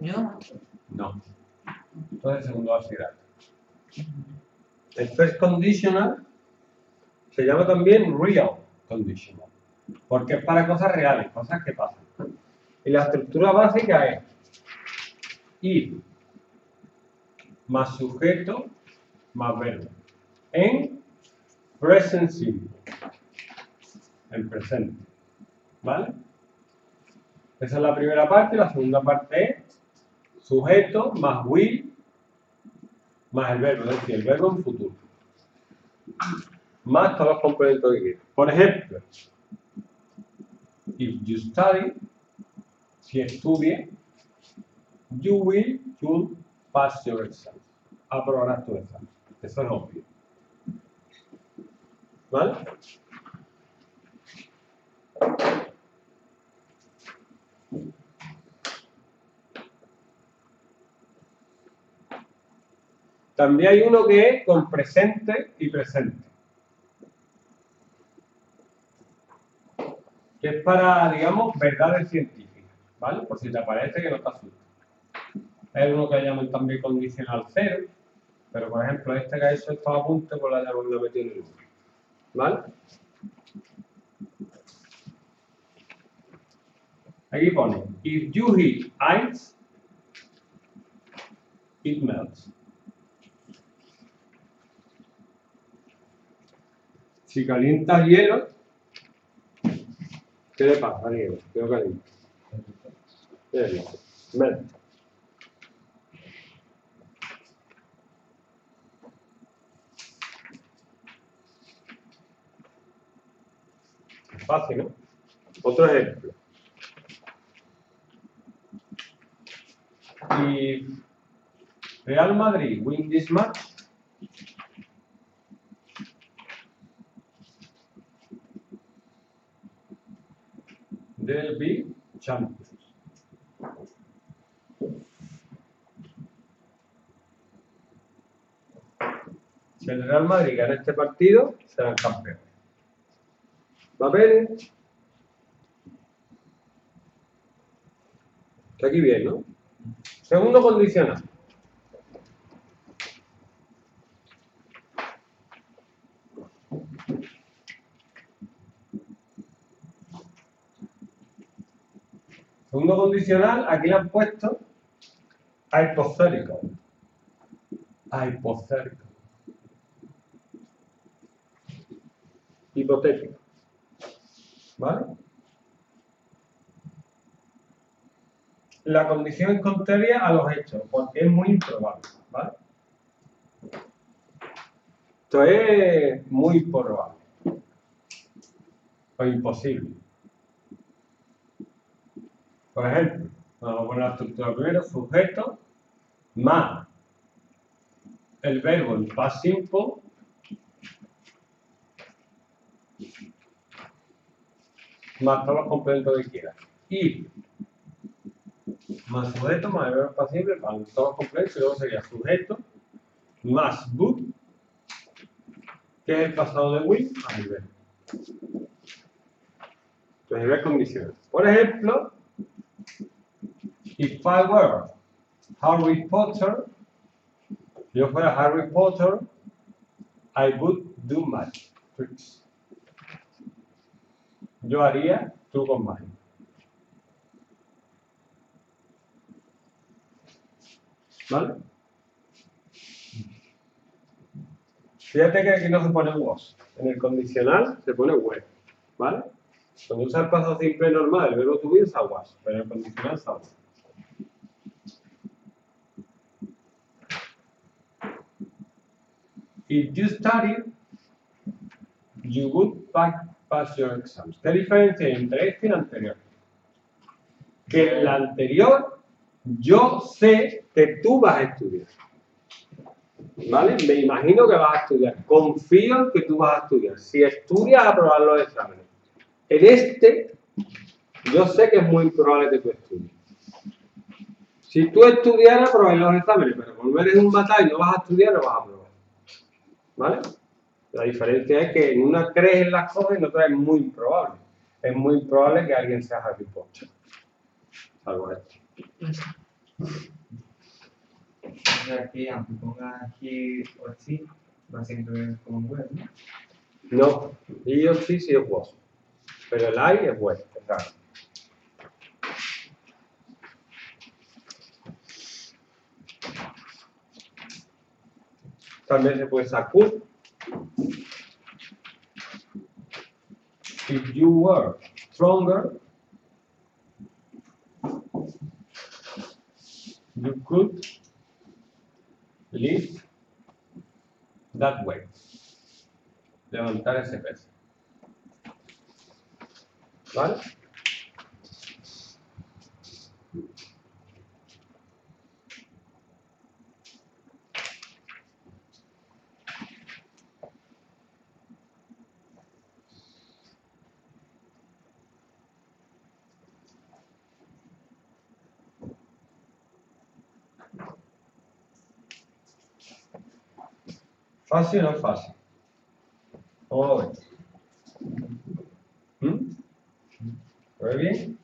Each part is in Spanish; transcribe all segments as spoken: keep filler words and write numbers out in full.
Não? Não. Entonces, segundo A será. El first conditional se llama también real conditional, porque es para cosas reales, cosas que pasan. Y la estructura básica es if más sujeto más verbo en present simple, en presente, ¿vale? Esa es la primera parte. La segunda parte es sujeto más will más el verbo, es decir, el verbo en futuro, más todos los componentes que quieras. Por ejemplo, if you study, si estudias, you will, you'll pass your exam, aprobarás tu examen. Eso es obvio, ¿vale? También hay uno que es con presente y presente, que es para, digamos, verdades científicas, ¿vale? Por si te aparece, que no te asustes. Hay uno que llaman también condicional cero, pero por ejemplo este que ha hecho estos apuntes por la llaman lo metido en el uno, ¿vale? Aquí pone, if you hit ice, it melts. Si calientas hielo, ¿qué le pasa al hielo? ¿Qué lo calienta? Hielo, melta. Fácil, ¿no? Otro ejemplo. Y Real Madrid win this match, they'll be champions. Si el Real Madrid gana este partido, serán campeones. Papeles. Está aquí bien, ¿no? Segundo condicional. Segundo condicional, aquí le han puesto hypothetical. Hypothetical. Hipotético. ¿Vale? La condición es contraria a los hechos, porque es muy improbable, ¿vale? Esto es muy improbable o imposible. Por ejemplo, vamos a poner la estructura primero, sujeto más el verbo en past simple más todos los complementos que quieras. Y más sujeto, más el verbo pasivo, van todos los complementos, y luego sería sujeto más book, que es el pasado de will, más el verbo. Entonces, hay varias condiciones. Por ejemplo, if I were Harry Potter, si yo fuera Harry Potter, I would do magic tricks. Yo haría trucos mágicos. ¿Vale? Fíjate que aquí no se pone was. En el condicional se pone were. ¿Vale? Cuando usas el pasado simple normal, el verbo to be es was, pero en el condicional es was. If you study, you would back pass your exams. ¿Qué diferencia hay entre este y el anterior? Que en el anterior yo sé que tú vas a estudiar, ¿vale? Me imagino que vas a estudiar, confío en que tú vas a estudiar. Si estudias, aprobarás los exámenes. En este, yo sé que es muy improbable que tú estudies. Si tú estudiaras, aprobarás los exámenes, pero como eres un batalla y no vas a estudiar, no vas a aprobar, ¿vale? La diferencia es que en una crees en las cosas y en otra es muy improbable. Es muy improbable que alguien sea Harry Potter. Salvo esto. que ponga aqui o sí, va a ser como un web, ¿no? No, yo sí, sí es vos. Pero el I es web, claro. También se puede sacar. If you were stronger, you could lift that way. Levantar ese peso. ¿Vale? Fácil ou não é fácil? Vamos lá ver. ¿Mm? ¿Muy bien?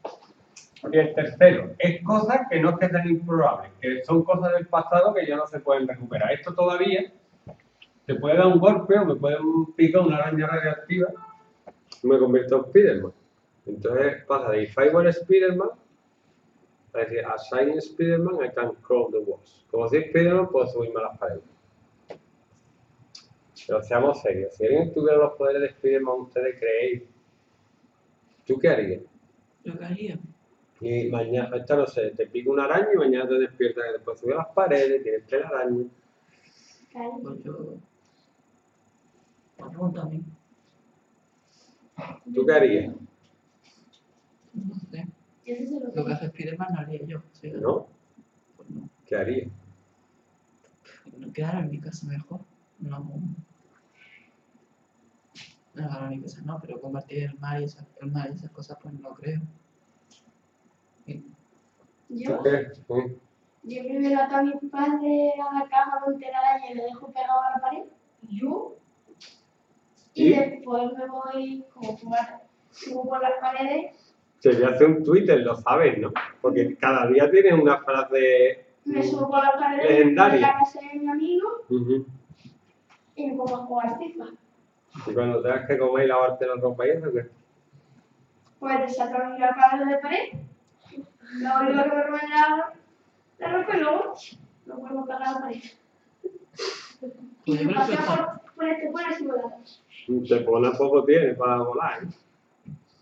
Y el tercero, es cosas que no es que sean improbables, que son cosas del pasado que ya no se pueden recuperar. Esto todavía te puede dar un golpe o me puede picar una araña radioactiva. Me convierto en Spiderman. Entonces pasa de if I were Spiderman a decir as I am Spiderman I can crawl the walls. Como si Spiderman puedo subirme a las paredes. Pero seamos serios, si alguien tuviera los poderes de Spiderman, ¿ustedes creéis? ¿Tú qué harías? Lo que haría. Y mañana, esta no sé, te pica una araña y mañana te despiertas, después subes a las paredes, tienes tres arañas. Claro. Pues yo... Pregúntame. ¿Tú qué harías? No sé. Lo que hace Spiderman no haría yo. ¿Sí? ¿No? Pues no. ¿Qué haría? No quedara en mi casa mejor. No... No, no, ni cosas no, pero compartir el mal y esas, el mal y esas cosas, pues no creo. ¿Sí? Yo, ¿Sí? yo primero ato a mis padres a la cama con telaraña y lo dejo pegado a la pared, yo, y ¿Sí? después me voy como fumar, subo por las paredes. Se le hace un Twitter, lo sabes, ¿no? Porque cada día tienes una frase me subo por las paredes, legendaria. Me la casa de mi amigo, uh-huh. y me pongo a jugar FIFA. ¿Y cuando tengas que comer y lavarte los ropa y eso qué? Pues desatar un cadáver de pared, lo vuelvo a comer la ropa y luego lo vuelvo a pegar a la pared. Y me paseo por este pueblo y volar. Te pones poco tiene para volar, ¿eh?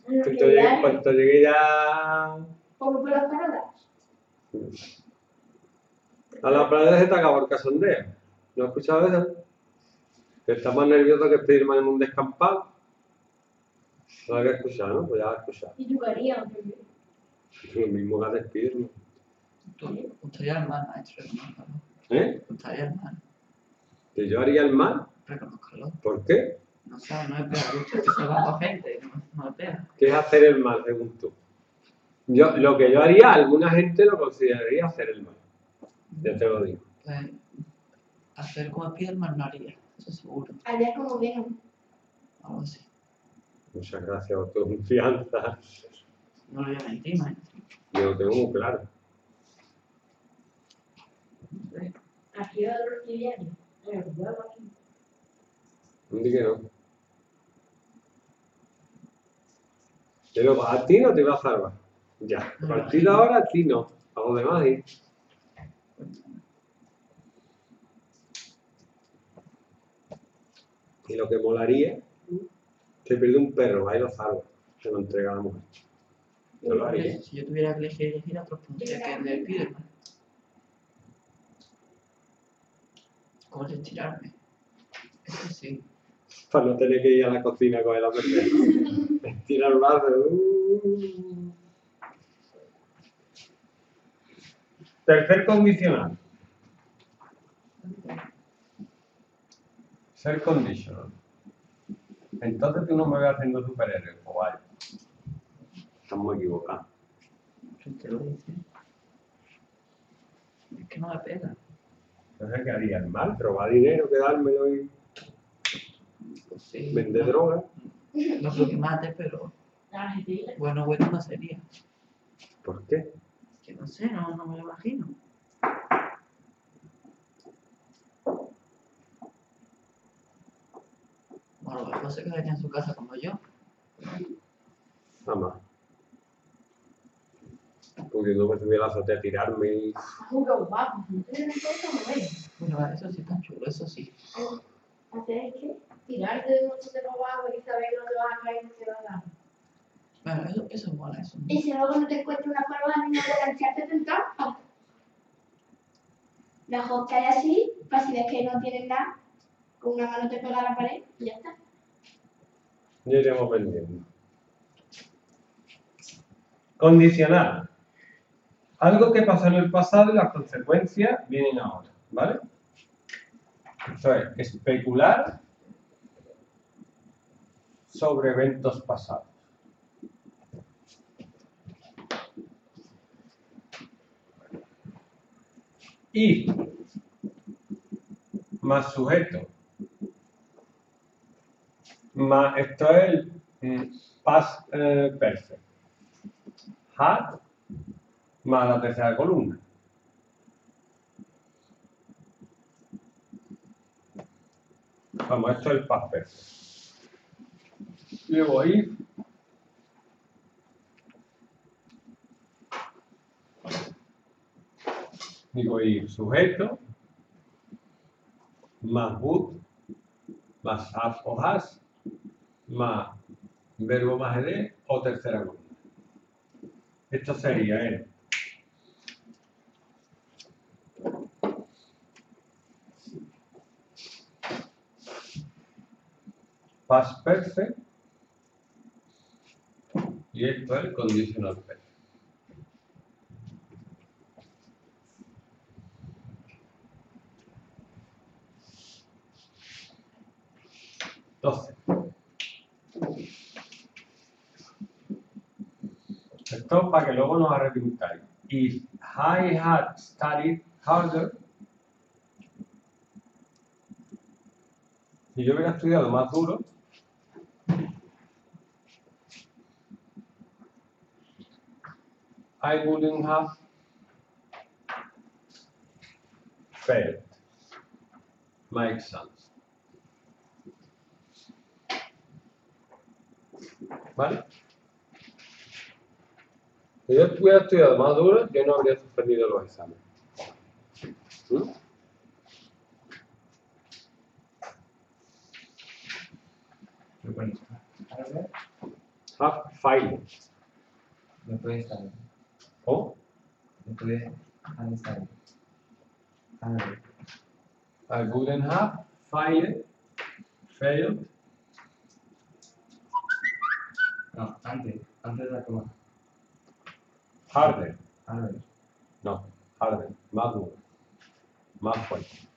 Cuando llegué, cuando llegué ya... ¿Cómo por las paradas? A las paradas se te acabó el casondeo. ¿No has escuchado eso? Que está más nervioso que Spiderman en un descampado. No hay que escuchar, ¿no? Pues ya va a escuchar. ¿Y tú harías? Lo mismo que hace Spiderman. ¿Tú gustaría el mal, maestro? ¿Eh? ¿Gustaría el mal? ¿Que yo haría el mal? Reconózcalo. ¿Por qué? No sé, no es peor. Tú salvando gente, no es peor. ¿Qué es hacer el mal, según tú? Yo, lo que yo haría, alguna gente lo consideraría hacer el mal. Ya te lo digo. Pues, hacer como Spiderman no haría. Seguro. Haría como bien. Algo así. Muchas gracias por tu confianza. No lo voy a mentir, maestro. Yo lo tengo muy claro. Aquí va el reptiliano. ¿Dónde que no? Pero a ti no te va a salvar. Ya. A partir de ahora a ti no. A los demás sí. Y lo que molaría, se pierde un perro, ahí lo salvo, se lo entrega a la mujer. Yo lo haría. Si yo tuviera que elegir, elegir a otros puntería que el del Spiderman. ¿Cómo es estirarme? Eso sí. Para no tener que ir a la cocina a coger la perrera. Estirar el brazo. Uh. Tercer condicional. Ser conditional. Entonces tú no me ves haciendo superhéroe, o vaya. Estamos equivocados. ¿Qué te lo dice? Es que no me pega. Entonces, ¿qué haría? El mal, robar dinero, quedármelo y... Pues sí. Vender no, droga. No creo que mate, pero... Bueno, bueno, no sería. ¿Por qué? Que no sé, no, no me lo imagino. se quedaría en su casa como yo. Mamá. Porque luego subí a la azotea a tirarme y... Juro, guapo. No tienen cosa, no ves. Bueno, eso sí está chulo, eso sí. ¿Hacer qué? Tirarte de un sitio abajo y saber que no te vas a caer y no te vas a dar. Bueno, eso, eso es bueno, eso. ¿Y si luego no te encuentras una paloma ni no te lanzaste del trampa? Mejor que hay así, para si ves que no tienes nada, con una mano te pega a la pared y ya está. Ya iremos vendiendo. Condicional. Algo que pasó en el pasado y las consecuencias vienen ahora, ¿vale? Esto es especular sobre eventos pasados. Y más sujeto. Más, esto es el mm, past eh, perfect. Had más la tercera columna. Vamos, esto es el past perfect. Luego if. Digo if sujeto. Más would. Más have o has. Más verbo más ed o tercera columna. Esto sería el past perfect y esto es el conditional perfect. Entonces, esto para que luego nos arrepintáis. If I had studied harder, si yo hubiera estudiado más duro, I wouldn't have failed my exams. ¿Vale? Si yo hubiera estudiado más duro, yo no habría suspendido los exámenes. ¿Mm? Have failed. No puede estar. ¿Oh? No puede estar. I wouldn't have failed. Failed. No, antes. Antes de la coma. Harder. Harder. No, harder. Más duro. Más fuerte.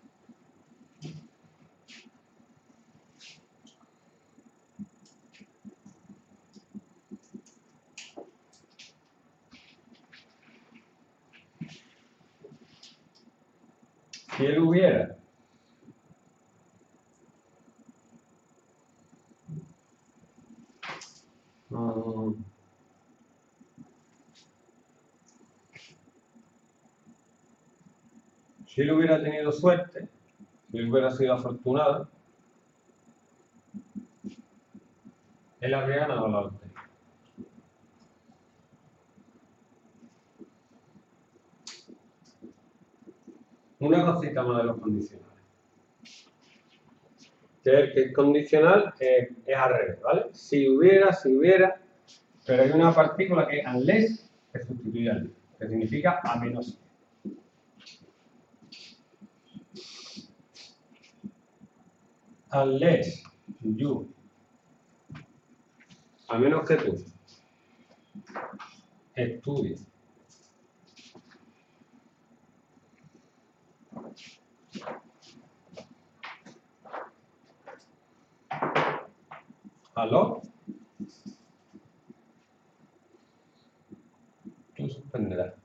Si él hubiera um, si él hubiera tenido suerte, si él hubiera sido afortunado, él habría ganado la lotería. Una cosita más de los condicionales. El que es condicional eh, es al revés, ¿vale? Si hubiera, si hubiera, pero hay una partícula que es unless que sustituye al que significa a menos. Unless you, a menos que tú estudies a lot, tú suspenderás.